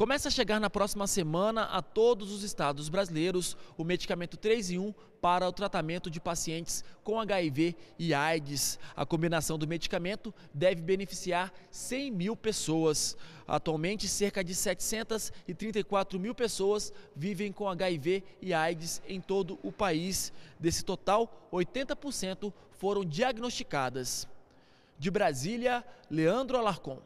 Começa a chegar na próxima semana a todos os estados brasileiros o medicamento 3 em 1 para o tratamento de pacientes com HIV e AIDS. A combinação do medicamento deve beneficiar 100 mil pessoas. Atualmente, cerca de 734 mil pessoas vivem com HIV e AIDS em todo o país. Desse total, 80% foram diagnosticadas. De Brasília, Leandro Alarcon.